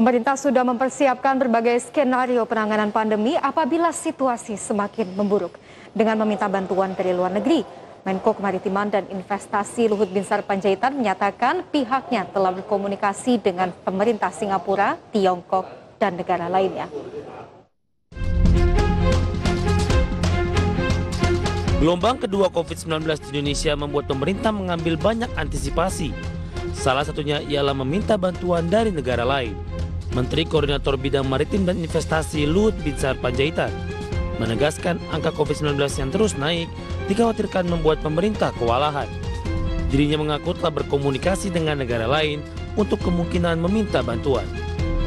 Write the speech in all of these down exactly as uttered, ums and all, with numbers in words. Pemerintah sudah mempersiapkan berbagai skenario penanganan pandemi apabila situasi semakin memburuk. Dengan meminta bantuan dari luar negeri, Menko Kemaritiman dan Investasi Luhut Binsar Pandjaitan menyatakan pihaknya telah berkomunikasi dengan pemerintah Singapura, Tiongkok, dan negara lainnya. Gelombang kedua COVID sembilan belas di Indonesia membuat pemerintah mengambil banyak antisipasi. Salah satunya ialah meminta bantuan dari negara lain. Menteri Koordinator Bidang Maritim dan Investasi Luhut Binsar Pandjaitan menegaskan angka COVID sembilan belas yang terus naik dikhawatirkan membuat pemerintah kewalahan. Dirinya mengaku telah berkomunikasi dengan negara lain untuk kemungkinan meminta bantuan.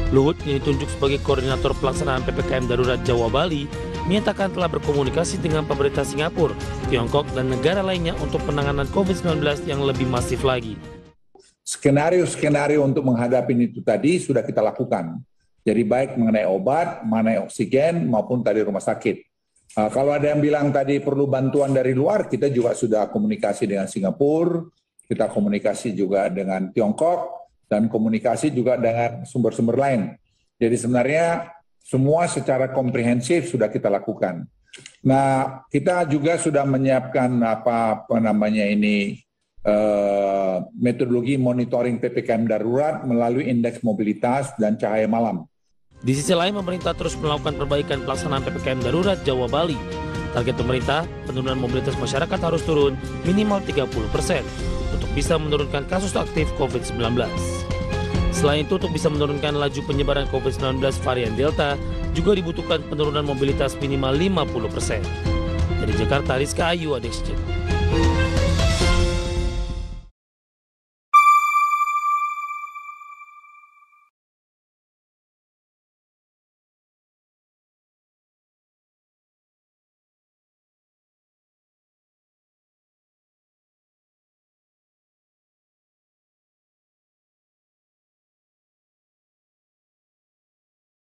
Luhut yang ditunjuk sebagai Koordinator Pelaksanaan P P K M Darurat Jawa Bali menyatakan telah berkomunikasi dengan pemerintah Singapura, Tiongkok, dan negara lainnya untuk penanganan COVID sembilan belas yang lebih masif lagi. Skenario-skenario untuk menghadapi itu tadi sudah kita lakukan. Jadi baik mengenai obat, mengenai oksigen, maupun tadi rumah sakit. Uh, kalau ada yang bilang tadi perlu bantuan dari luar, kita juga sudah komunikasi dengan Singapura, kita komunikasi juga dengan Tiongkok, dan komunikasi juga dengan sumber-sumber lain. Jadi sebenarnya semua secara komprehensif sudah kita lakukan. Nah, kita juga sudah menyiapkan apa, apa namanya ini, Uh, metodologi monitoring P P K M darurat melalui indeks mobilitas dan cahaya malam. Di sisi lain, pemerintah terus melakukan perbaikan pelaksanaan P P K M darurat Jawa Bali. Target pemerintah, penurunan mobilitas masyarakat harus turun minimal tiga puluh persen untuk bisa menurunkan kasus aktif COVID sembilan belas. Selain itu, untuk bisa menurunkan laju penyebaran COVID sembilan belas varian Delta, juga dibutuhkan penurunan mobilitas minimal lima puluh persen. Dari Jakarta, Rizka Ayu Adik Sejata.